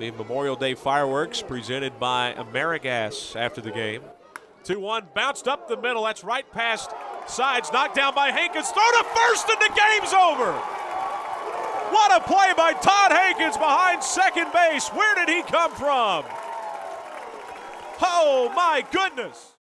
The Memorial Day fireworks presented by Amerigas after the game. 2-1, bounced up the middle. That's right past sides, knocked down by Hankins. Throw to first, and the game's over. What a play by Todd Hankins behind second base. Where did he come from? Oh, my goodness.